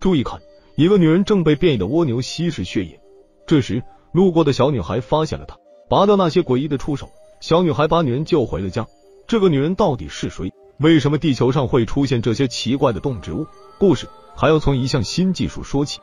注意看，一个女人正被变异的蜗牛吸食血液。这时，路过的小女孩发现了她，拔掉那些诡异的触手。小女孩把女人救回了家。这个女人到底是谁？为什么地球上会出现这些奇怪的动植物？故事还要从一项新技术说起。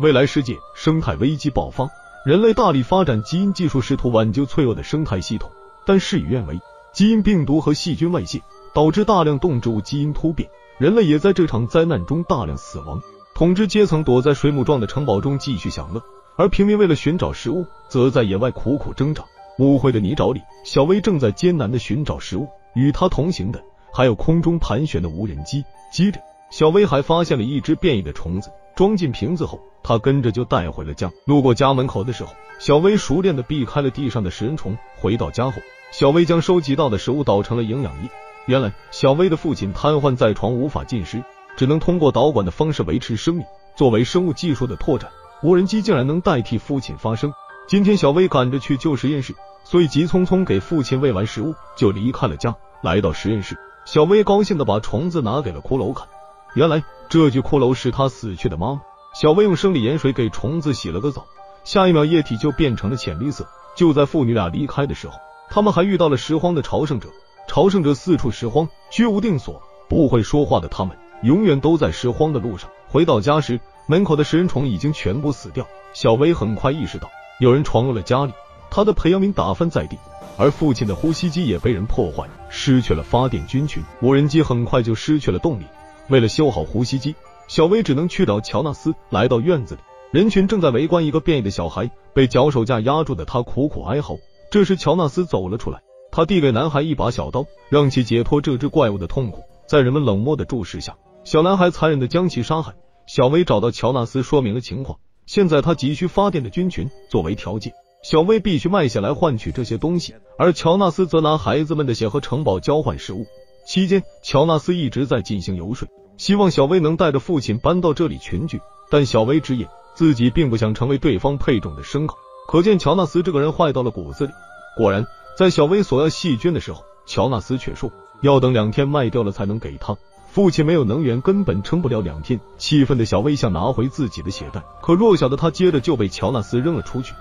未来世界生态危机爆发，人类大力发展基因技术，试图挽救脆弱的生态系统，但事与愿违。基因病毒和细菌外泄，导致大量动植物基因突变，人类也在这场灾难中大量死亡。统治阶层躲在水母状的城堡中继续享乐，而平民为了寻找食物，则在野外苦苦挣扎。污秽的泥沼里，小薇正在艰难地寻找食物，与她同行的还有空中盘旋的无人机。接着，小薇还发现了一只变异的虫子，装进瓶子后，她跟着就带回了家。路过家门口的时候，小薇熟练地避开了地上的食人虫。回到家后，小薇将收集到的食物捣成了营养液。原来，小薇的父亲瘫痪在床，无法进食，只能通过导管的方式维持生命。作为生物技术的拓展，无人机竟然能代替父亲发声。今天小薇赶着去旧实验室，所以急匆匆给父亲喂完食物就离开了家。来到实验室，小薇高兴地把虫子拿给了骷髅看，原来这具骷髅是她死去的妈妈。小薇用生理盐水给虫子洗了个澡，下一秒液体就变成了浅绿色。就在父女俩离开的时候，他们还遇到了拾荒的朝圣者。朝圣者四处拾荒，居无定所，不会说话的他们永远都在拾荒的路上。回到家时，门口的食人虫已经全部死掉。小薇很快意识到有人闯入了家里，他的培养皿打翻在地，而父亲的呼吸机也被人破坏，失去了发电菌群。无人机很快就失去了动力，为了修好呼吸机，小薇只能去找乔纳斯。来到院子里，人群正在围观一个变异的小孩，被脚手架压住的他苦苦哀嚎。这时乔纳斯走了出来，他递给男孩一把小刀，让其解脱这只怪物的痛苦。在人们冷漠的注视下，小男孩残忍地将其杀害。小薇找到乔纳斯，说明了情况。现在他急需发电的菌群，作为条件，小薇必须卖血来换取这些东西，而乔纳斯则拿孩子们的血和城堡交换食物。期间，乔纳斯一直在进行游说，希望小薇能带着父亲搬到这里群居，但小薇直言自己并不想成为对方配种的牲口。可见乔纳斯这个人坏到了骨子里。果然，在小薇索要细菌的时候，乔纳斯却说要等2天卖掉了才能给他。父亲没有能源，根本撑不了2天。气愤的小薇想拿回自己的血袋，可弱小的她接着就被乔纳斯扔了出去。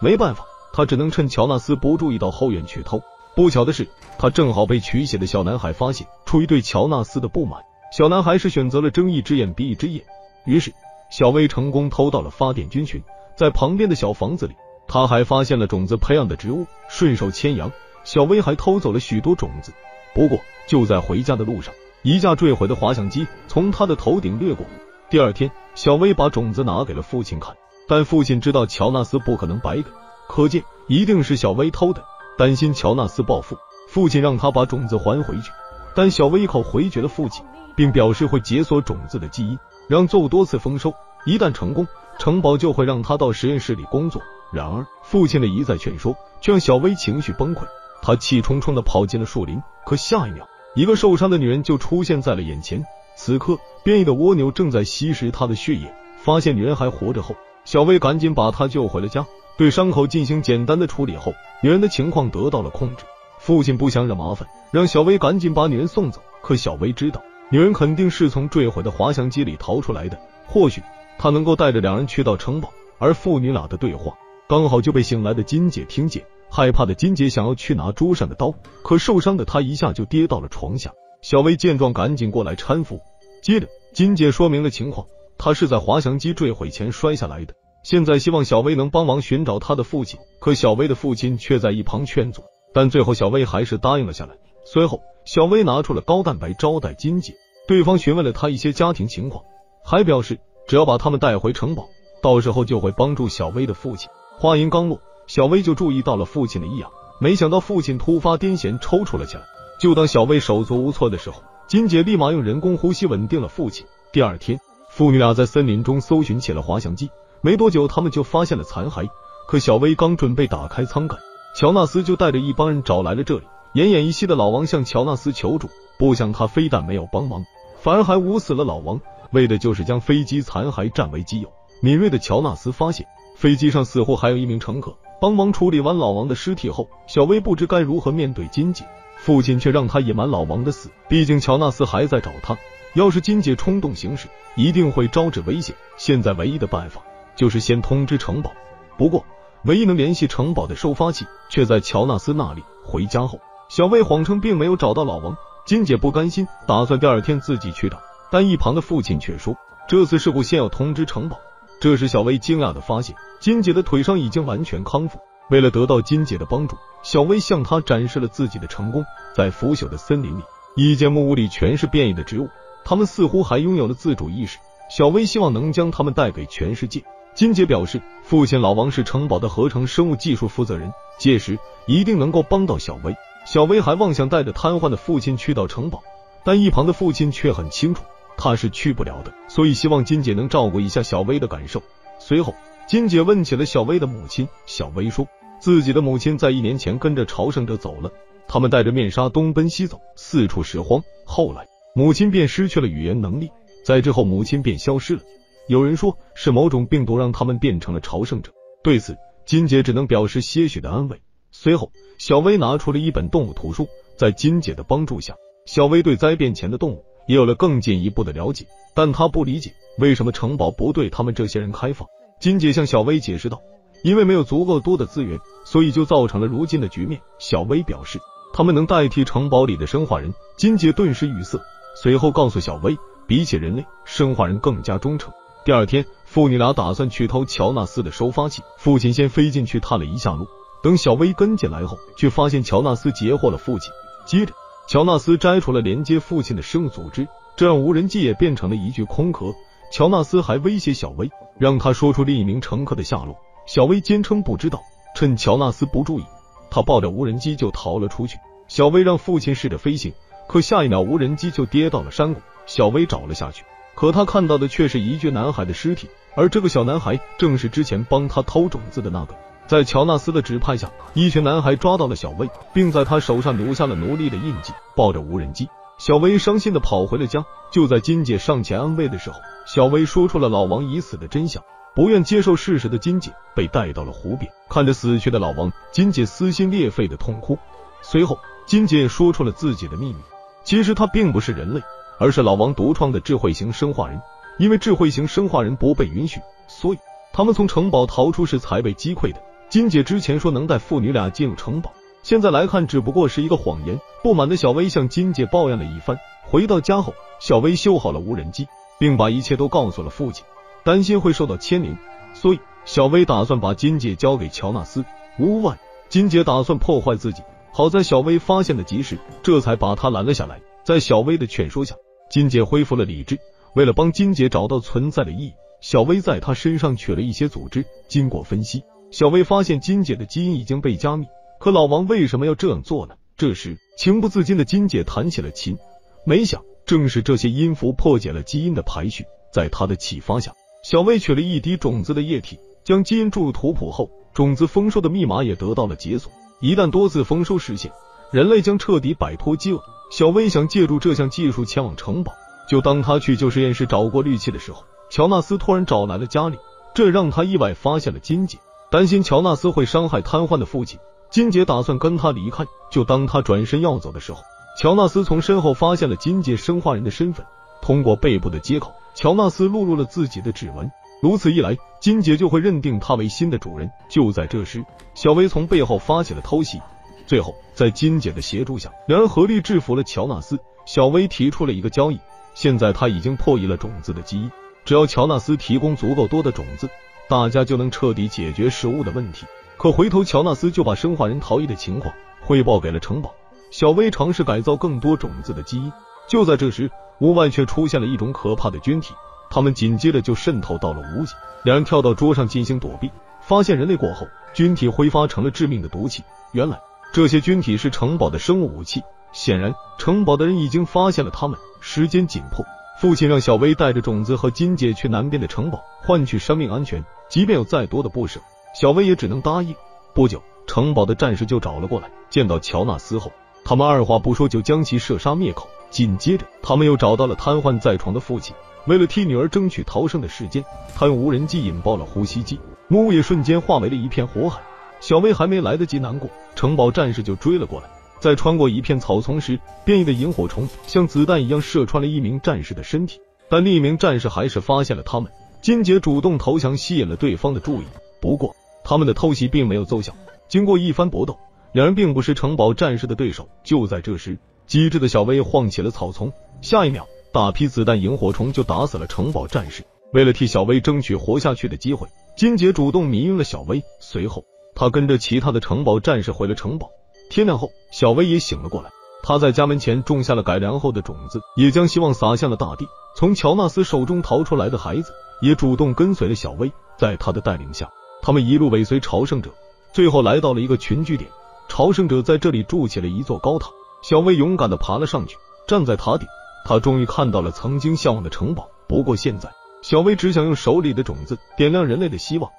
没办法，她只能趁乔纳斯不注意到后院去偷。不巧的是，她正好被取血的小男孩发现。出于对乔纳斯的不满，小男孩是选择了睁一只眼闭一只眼。于是小薇成功偷到了发电菌群。在旁边的小房子里，她还发现了种子培养的植物，顺手牵羊。小薇还偷走了许多种子。不过就在回家的路上，一架坠毁的滑翔机从他的头顶掠过。第2天，小薇把种子拿给了父亲看，但父亲知道乔纳斯不可能白给，可见一定是小薇偷的。担心乔纳斯报复，父亲让他把种子还回去，但小薇一口回绝了父亲，并表示会解锁种子的基因，让作物多次丰收，一旦成功，城堡就会让他到实验室里工作。然而父亲的一再劝说却让小薇情绪崩溃，他气冲冲地跑进了树林。可下一秒，一个受伤的女人就出现在了眼前，此刻变异的蜗牛正在吸食她的血液。发现女人还活着后，小薇赶紧把她救回了家。对伤口进行简单的处理后，女人的情况得到了控制。父亲不想惹麻烦，让小薇赶紧把女人送走。可小薇知道女人肯定是从坠毁的滑翔机里逃出来的，或许她能够带着2人去到城堡。而父女俩的对话刚好就被醒来的金姐听见。害怕的金姐想要去拿桌上的刀，可受伤的她一下就跌到了床下。小薇见状赶紧过来搀扶。接着金姐说明了情况，她是在滑翔机坠毁前摔下来的，现在希望小薇能帮忙寻找她的父亲。可小薇的父亲却在一旁劝阻，但最后小薇还是答应了下来。随后小薇拿出了高蛋白招待金姐，对方询问了她一些家庭情况，还表示只要把他们带回城堡，到时候就会帮助小薇的父亲。话音刚落，小薇就注意到了父亲的异样，没想到父亲突发癫痫抽搐了起来。就当小薇手足无措的时候，金姐立马用人工呼吸稳定了父亲。第2天，父女俩在森林中搜寻起了滑翔机，没多久他们就发现了残骸。可小薇刚准备打开舱盖，乔纳斯就带着一帮人找来了这里。奄奄一息的老王向乔纳斯求助，不想他非但没有帮忙，反而还捂死了老王，为的就是将飞机残骸占为己有。敏锐的乔纳斯发现飞机上似乎还有一名乘客。帮忙处理完老王的尸体后，小薇不知该如何面对金姐，父亲却让她隐瞒老王的死，毕竟乔纳斯还在找她。要是金界冲动行事，一定会招致危险。现在唯一的办法就是先通知城堡，不过唯一能联系城堡的收发器却在乔纳斯那里。回家后，小卫谎称并没有找到老王，金姐不甘心，打算第二天自己去找，但一旁的父亲却说这次事故先要通知城堡。这时小卫惊讶地发现金姐的腿上已经完全康复。为了得到金姐的帮助，小卫向她展示了自己的成功。在腐朽的森林里，一间木屋里全是变异的植物，他们似乎还拥有了自主意识，小薇希望能将他们带给全世界。金姐表示父亲老王是城堡的合成生物技术负责人，届时一定能够帮到小薇。小薇还妄想带着瘫痪的父亲去到城堡，但一旁的父亲却很清楚他是去不了的，所以希望金姐能照顾一下小薇的感受。随后金姐问起了小薇的母亲，小薇说自己的母亲在1年前跟着朝圣者走了，他们带着面纱东奔西走，四处拾荒，后来母亲便失去了语言能力，在之后母亲便消失了。有人说是某种病毒让他们变成了朝圣者，对此金姐只能表示些许的安慰。随后小薇拿出了一本动物图书，在金姐的帮助下，小薇对灾变前的动物也有了更进一步的了解，但她不理解为什么城堡不对他们这些人开放。金姐向小薇解释道，因为没有足够多的资源，所以就造成了如今的局面。小薇表示他们能代替城堡里的生化人，金姐顿时语塞，随后告诉小薇，比起人类，生化人更加忠诚。第二天，父女俩打算去偷乔纳斯的收发器，父亲先飞进去探了一下路，等小薇跟进来后，却发现乔纳斯截获了父亲。接着，乔纳斯摘除了连接父亲的生物组织，这让无人机也变成了一具空壳。乔纳斯还威胁小薇，让他说出另一名乘客的下落。小薇坚称不知道，趁乔纳斯不注意，他抱着无人机就逃了出去。小薇让父亲试着飞行，可下一秒无人机就跌到了山谷，小薇找了下去，可她看到的却是一具男孩的尸体，而这个小男孩正是之前帮她偷种子的那个。在乔纳斯的指派下，一群男孩抓到了小薇，并在她手上留下了奴隶的印记。抱着无人机，小薇伤心地跑回了家。就在金姐上前安慰的时候，小薇说出了老王已死的真相。不愿接受事实的金姐被带到了湖边，看着死去的老王，金姐撕心裂肺的痛哭。随后金姐也说出了自己的秘密，其实他并不是人类，而是老王独创的智慧型生化人。因为智慧型生化人不被允许，所以他们从城堡逃出时才被击溃的。金姐之前说能带父女俩进入城堡，现在来看只不过是一个谎言。不满的小薇向金姐抱怨了一番。回到家后，小薇修好了无人机，并把一切都告诉了父亲，担心会受到牵连，所以小薇打算把金姐交给乔纳斯。屋外，金姐打算破坏自己，好在小薇发现的及时，这才把她拦了下来。在小薇的劝说下，金姐恢复了理智。为了帮金姐找到存在的意义，小薇在她身上取了一些组织。经过分析，小薇发现金姐的基因已经被加密，可老王为什么要这样做呢？这时情不自禁的金姐弹起了琴，没想正是这些音符破解了基因的排序。在她的启发下，小薇取了一滴种子的液体，将基因注入图谱后，种子丰收的密码也得到了解锁。一旦多次丰收实现，人类将彻底摆脱饥饿。小薇想借助这项技术前往城堡，就当他去旧实验室找过滤器的时候，乔纳斯突然找来了家里，这让他意外发现了金姐。担心乔纳斯会伤害瘫痪的父亲，金姐打算跟他离开。就当他转身要走的时候，乔纳斯从身后发现了金姐生化人的身份。通过背部的接口，乔纳斯录入了自己的指纹，如此一来，金姐就会认定他为新的主人。就在这时，小薇从背后发起了偷袭，最后在金姐的协助下，两人合力制服了乔纳斯。小薇提出了一个交易，现在他已经破译了种子的基因，只要乔纳斯提供足够多的种子，大家就能彻底解决食物的问题。可回头乔纳斯就把生化人逃逸的情况汇报给了城堡，小薇尝试改造更多种子的基因。就在这时，屋外却出现了一种可怕的菌体，他们紧接着就渗透到了屋脊，两人跳到桌上进行躲避，发现人类过后，菌体挥发成了致命的毒气。原来这些菌体是城堡的生物武器，显然城堡的人已经发现了他们。时间紧迫，父亲让小薇带着种子和金姐去南边的城堡，换取生命安全，即便有再多的不舍，小薇也只能答应。不久，城堡的战士就找了过来，见到乔纳斯后，他们二话不说就将其射杀灭口。紧接着他们又找到了瘫痪在床的父亲，为了替女儿争取逃生的时间，他用无人机引爆了呼吸机，木屋也瞬间化为了一片火海。小薇还没来得及难过，城堡战士就追了过来，在穿过一片草丛时，变异的萤火虫像子弹一样射穿了一名战士的身体，但另一名战士还是发现了他们。金姐主动投降，吸引了对方的注意。不过，他们的偷袭并没有奏效。经过一番搏斗，两人并不是城堡战士的对手。就在这时，机智的小薇晃起了草丛，下一秒，大批子弹萤火虫就打死了城堡战士。为了替小薇争取活下去的机会，金姐主动迷晕了小薇。随后，她跟着其他的城堡战士回了城堡。天亮后，小薇也醒了过来。她在家门前种下了改良后的种子，也将希望撒向了大地。从乔纳斯手中逃出来的孩子也主动跟随了小薇。在她的带领下，他们一路尾随朝圣者，最后来到了一个群居点。朝圣者在这里筑起了一座高塔，小薇勇敢地爬了上去。站在塔顶，她终于看到了曾经向往的城堡。不过现在，小薇只想用手里的种子点亮人类的希望。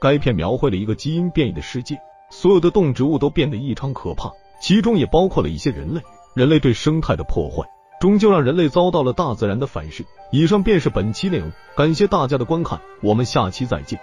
该片描绘了一个基因变异的世界。所有的动植物都变得异常可怕，其中也包括了一些人类。人类对生态的破坏，终究让人类遭到了大自然的反噬。以上便是本期内容，感谢大家的观看，我们下期再见。